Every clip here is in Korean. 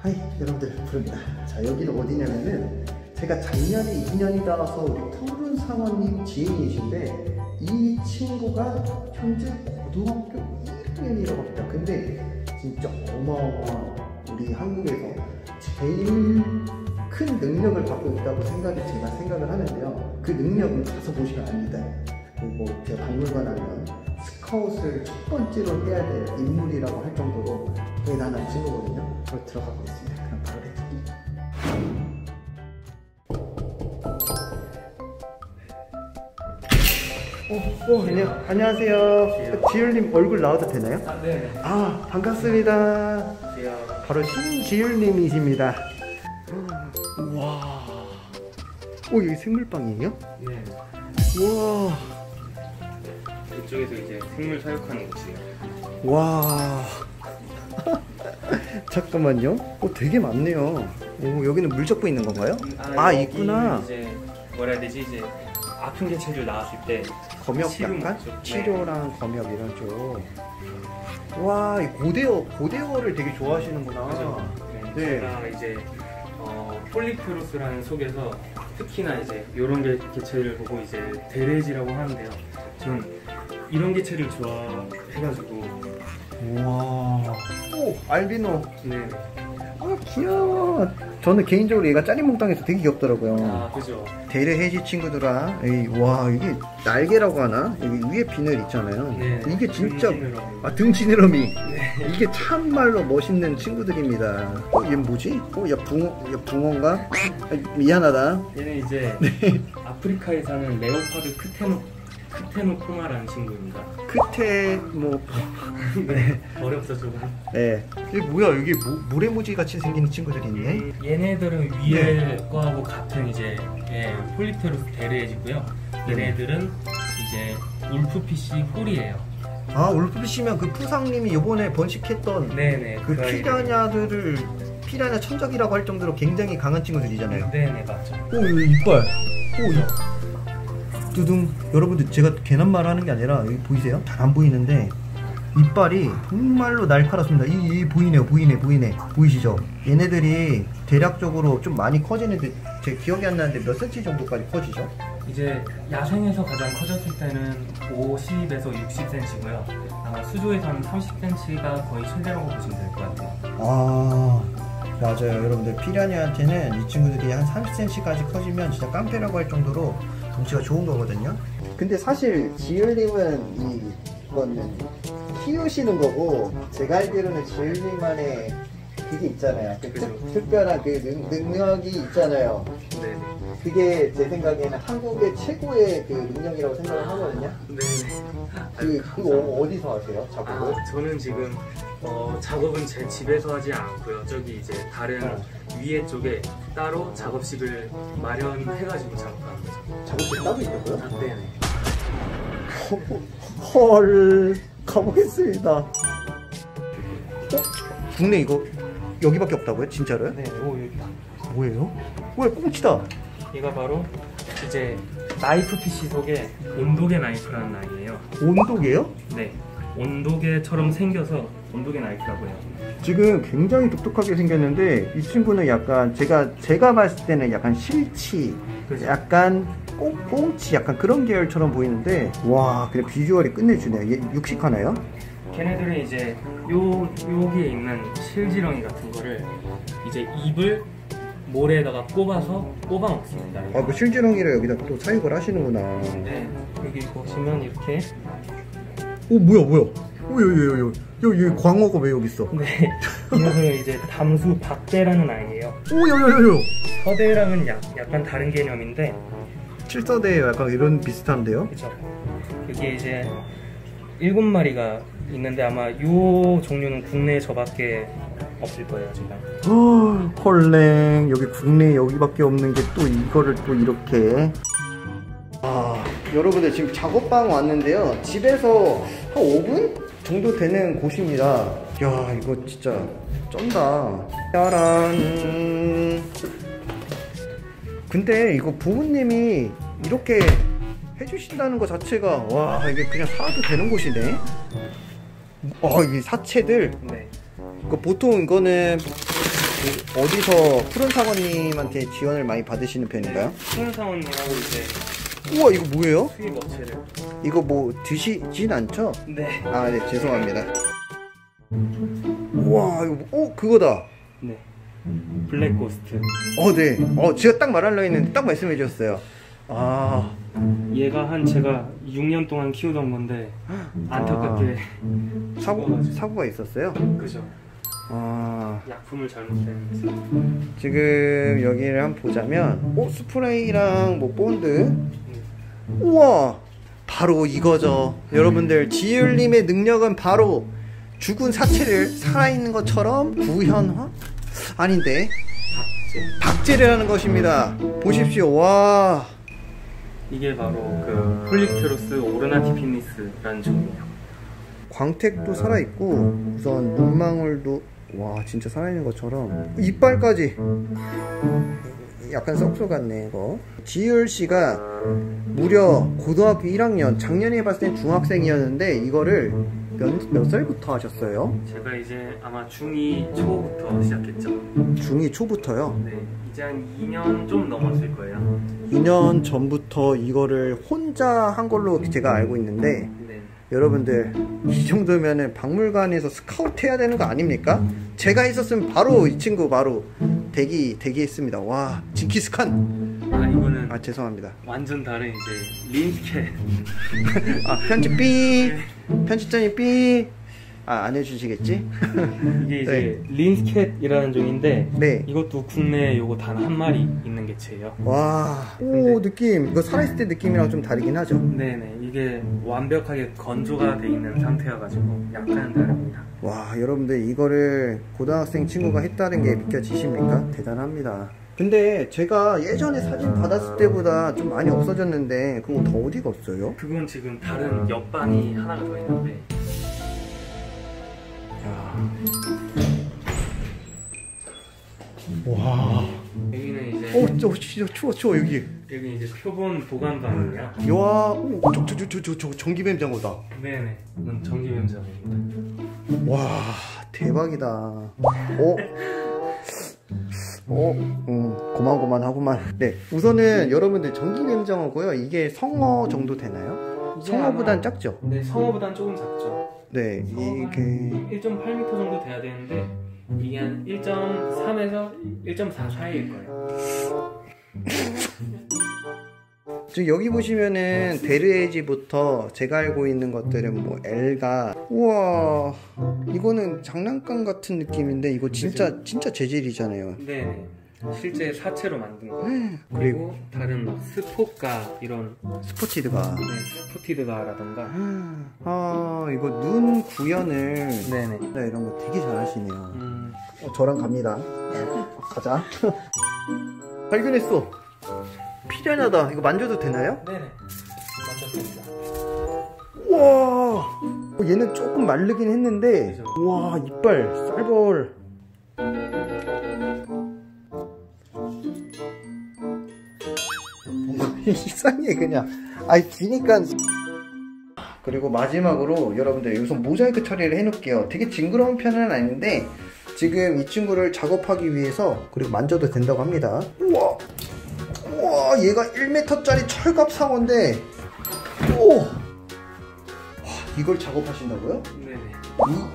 하이 여러분들, 부릅니다. 자, 여기는 어디냐면은 제가 작년에 2년이 따라서 우리 푸른 상원님 지인이신데 이 친구가 현재 고등학교 1학년이라고 합니다. 근데 진짜 어마어마한, 우리 한국에서 제일 큰 능력을 갖고 있다고 제가 생각을 하는데요. 그 능력은 가서 보시면 압니다. 그리고 제가 박물관 하면 스카웃을 첫 번째로 해야 될 인물이라고 할 정도로 대단한 친구거든요. 그럼 들어가 보겠습니다. 그럼 바로 해드릴게요. 안녕하세요. 지율님 얼굴 나와도 되나요? 아, 네. 아, 반갑습니다. 안녕하세요. 바로 신지율님이십니다. 우와. 오, 여기 생물방이에요? 네. 우와. 이쪽에서 이제 생물 사육하는 곳이에요. 와. 잠깐만요. 오, 되게 많네요. 오, 여기는 물적부 있는 건가요? 아, 있구나. 이제 뭐라 해야 되지, 이제 아픈 개체들 나왔을 때 검역, 약간 치료랑 검역 이런 쪽. 와, 고대어를 되게 좋아하시는구나. 그죠? 네. 제가 이제 폴리테루스라는 속에서 특히나 이제 이런 개체를 보고 이제 대레지라고 하는데요. 전 이런 개체를 좋아해가지고. 와. 오, 알비노. 네. 아, 귀여워. 저는 개인적으로 얘가 짜리몽땅해서 되게 귀엽더라고요. 아, 그죠. 대레헤지 친구들아. 에이, 와, 이게 날개라고 하나? 여기 위에 비늘 있잖아요. 네, 이게 진짜 등지느러미. 아, 등지느러미. 네. 이게 참말로 멋있는 친구들입니다. 어, 얘 뭐지? 어, 야 붕어인가? 아, 미안하다. 얘는 이제 네. 아프리카에 사는 레오파드 크테노포마라는 친구입니다. 네. 어렵죠, 조금. 네. 이게 뭐야, 여기 모래무지 같이 생긴 친구들이 있네. 얘네들은 위에 거하고 같은 이제 폴리테루스 대레지고요. 얘네들은 이제 울프피쉬 홀이에요. 아, 울프피쉬면 그 푸상님이 요번에 번식했던, 네네, 그 피라냐들을, 피라냐 천적이라고 할 정도로 굉장히 강한 친구들이잖아요. 네네, 맞죠. 오, 이빨. 오, 이. 두둥. 여러분들, 제가 괜한 말 하는 게 아니라, 여기 보이세요? 잘 안 보이는데 이빨이 정말로 날카롭습니다. 이 보이네요. 보이네. 보이시죠? 얘네들이 대략적으로 좀 많이 커지는데 제 기억이 안 나는데 몇 cm 정도까지 커지죠? 이제 야생에서 가장 커졌을 때는 50에서 60cm고요. 아마 수조에서는 30cm가 거의 최대라고 보시면 될 것 같아요. 아, 맞아요. 여러분들, 피라냐한테는 이 친구들이 한 30cm까지 커지면 진짜 깡패라고 할 정도로 덩치가 좋은 거거든요. 근데 사실 지율님은 이거는 키우시는 거고, 제가 알기로는 지율님만의 그게 있잖아요. 그 특별한 그 능력이 있잖아요. 네. 그게 제 생각에는 한국의 최고의 그 능력이라고 생각을 하거든요. 네. 그거 어디서 하세요? 작업을? 아, 저는 지금 작업은 제 집에서 하지 않고요. 저기 이제 다른 위에 쪽에 따로 작업실을 마련해가지고 작업하는 거죠. 작업실 따로 있는 거요? 아, 네네. 헐, 가보겠습니다. 어? 국내 이거 여기밖에 없다고요? 진짜로요? 네, 오, 여기다. 뭐예요? 왜 꽁치다? 얘가 바로 이제 나이프 피시 속에 온도계 나이프라는 나이예요. 온도계요? 네. 온도계처럼 생겨서 온도계 나이프라고 해요. 지금 굉장히 독특하게 생겼는데 이 친구는 약간 제가 봤을 때는 약간 실치, 그렇죠. 약간 꽁치, 약간 그런 계열처럼 보이는데, 와, 그냥 비주얼이 끝내주네요. 얘 육식하나요? 걔네들은 이제 여기에 있는 실지렁이 같은 거를 이제 입을 모래에다가 꼽아서 꼽아 먹습니다. 아, 그 실지렁이를 여기다 또 사육을 하시는구나. 네, 여기 보시면 이렇게. 오, 뭐야. 오, 여기 광어가 왜 여기 있어? 네. 이 녀석은 이제 담수 박대라는 아이예요. 오, 여기. 서대랑은 약간 다른 개념인데. 칠서대 약간 이런 비슷한데요? 그렇죠. 여기 이제 7마리가 있는데 아마 요 종류는 국내에 저밖에 없을 거예요, 지금. 헐랭. 여기 국내에 여기밖에 없는 게 또 이거를 또 이렇게. 아, 여러분들, 지금 작업방 왔는데요. 집에서 한 5분 정도 되는 곳입니다. 야, 이거 진짜 쩐다. 짜란. 근데 이거 부모님이 이렇게 해주신다는 것 자체가, 와, 이게 그냥 사도 되는 곳이네. 와, 이 사체들. 네. 보통 이거는 어디서 푸른 사원님한테 지원을 많이 받으시는 편인가요? 푸른 사원님하고 이제. 우와, 이거 뭐예요? 수입 업체를. 이거 뭐 드시진 않죠? 네. 아, 네, 죄송합니다. 우와, 이거 뭐, 그거다. 네. 블랙고스트. 네. 제가 딱 말하려고 했는데 딱 말씀해 주셨어요. 아. 얘가 제가 6년 동안 키우던 건데 안타깝게 사고가 있었어요? 그죠. 아, 약품을 잘못 사용했어요. 지금 여기를 한번 보자면 스프레이랑 뭐 본드. 우와, 바로 이거죠. 여러분들, 지율님의 능력은 바로 죽은 사체를 살아있는 것처럼 구현화? 아닌데, 박제를 하는 것입니다. 보십시오. 와, 이게 바로 그 폴리테루스 오르나티피니스라는 종이에요. 광택도 살아있고, 우선 눈망울도, 와, 진짜 살아있는 것처럼 이빨까지 약간 썩소 같네. 이거 지율씨가 무려 고등학교 1학년, 작년에 봤을 땐 중학생이었는데 이거를 몇 살부터 하셨어요? 제가 이제 아마 중2 초부터 시작했죠. 중2 초부터요? 네, 이제 한 2년 좀 넘었을 거예요. 2년 전부터 이거를 혼자 한 걸로 제가 알고 있는데, 네. 여러분들, 이 정도면은 박물관에서 스카우트 해야 되는 거 아닙니까? 제가 있었으면 바로 이 친구 바로 대기했습니다. 와, 징키스칸. 아, 이거는, 아, 죄송합니다. 완전 다른 이제 린스켓. 아, 편집 삐. 편집장이 삐. 아, 안 해주시겠지? 이게 이제 네. 린스캣이라는 종인데, 네. 이것도 국내에 요거 단 한 마리 있는 개체예요. 와, 오, 느낌. 이거 살아있을 때 느낌이랑 좀 다르긴 하죠? 네네, 이게 완벽하게 건조가 돼 있는 상태여가지고 약간 다릅니다. 와, 여러분들, 이거를 고등학생 친구가 했다는 게 믿겨지십니까? 대단합니다. 근데 제가 예전에 사진 받았을 때보다 좀 많이 없어졌는데, 그거 더 어디가 없어요? 그건 지금 다른 옆반이 하나가 더 있는데. 와. 여기는 이제. 진짜 추워, 여기. 여기 이제 표본 보관방이야. 와, 저 전기 뱀장어다. 네네, 이건 전기 뱀장어입니다. 와, 대박이다. 고만고만하구만. 네, 우선은 여러분들, 전기 뱀장어고요. 이게 성어 정도 되나요? 성어보단 작죠? 네, 성어보단 조금 작죠. 네, 이게 1.8m 정도 돼야 되는데, 이게 한 1.3에서 1.4 사이일 거예요. 지금 여기 보시면은 베르에지부터 제가 알고 있는 것들은 뭐 엘가. 우와, 이거는 장난감 같은 느낌인데 이거 진짜 재질이잖아요. 네, 실제 사체로 만든 거. 그리고 다른 막 스포가, 이런 스포티드가. 네, 스포티드가라던가. 아, 이거 눈 구현을. 네네. 이런 거 되게 잘하시네요. 저랑 갑니다. 가자. 발견했어. 피라냐다. 이거 만져도 되나요? 네네, 만졌습니다. 우와, 얘는 조금 마르긴 했는데. 그죠? 우와, 이빨 쌀벌. 이상해, 그냥. 아니, 기니까. 그리고 마지막으로 여러분들, 여기서 모자이크 처리를 해놓을게요. 되게 징그러운 편은 아닌데, 지금 이 친구를 작업하기 위해서, 그리고 만져도 된다고 합니다. 우와, 우와, 얘가 1m짜리 철갑 상어인데. 오, 와, 이걸 작업하신다고요? 네.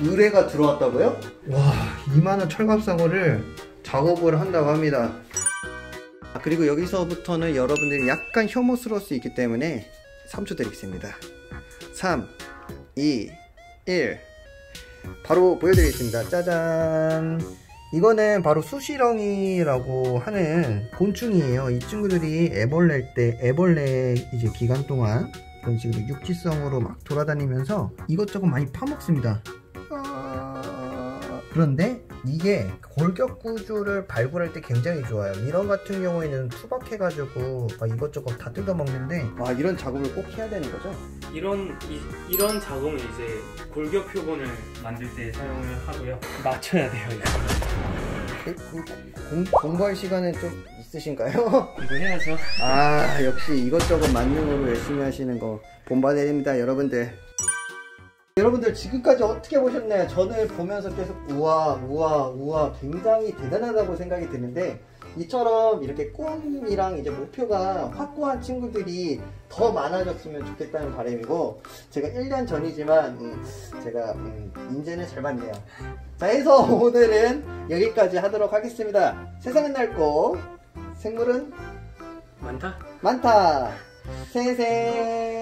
의뢰가 들어왔다고요? 와, 이만한 철갑 상어를 작업을 한다고 합니다. 그리고 여기서부터는 여러분들이 약간 혐오스러울 수 있기 때문에 3초 드리겠습니다. 3, 2, 1. 바로 보여드리겠습니다. 짜잔. 이거는 바로 수시렁이라고 하는 곤충이에요. 이 친구들이 애벌레일 때, 애벌레 이제 기간 동안 이런 식으로 육지성으로 막 돌아다니면서 이것저것 많이 파먹습니다. 그런데 이게 골격구조를 발굴할 때 굉장히 좋아요. 이런 같은 경우에는 투박해가지고 막 이것저것 다 뜯어먹는데, 와, 이런 작업을 꼭 해야 되는 거죠? 이런 작업은 이제 골격 표본을 만들 때 사용을 하고요. 맞춰야 돼요, 이거. 공부할 시간은 좀 있으신가요? 이거 해야죠. 아, 역시 이것저것 만능으로 열심히 하시는 거 본받아야 됩니다, 여러분들. 여러분들 지금까지 어떻게 보셨나요? 저는 보면서 계속 우와 굉장히 대단하다고 생각이 드는데, 이처럼 이렇게 꿈이랑 이제 목표가 확고한 친구들이 더 많아졌으면 좋겠다는 바람이고, 제가 1년 전이지만 제가 인재는 잘 봤네요. 자, 해서 오늘은 여기까지 하도록 하겠습니다. 세상은 넓고 생물은 많다. 세세.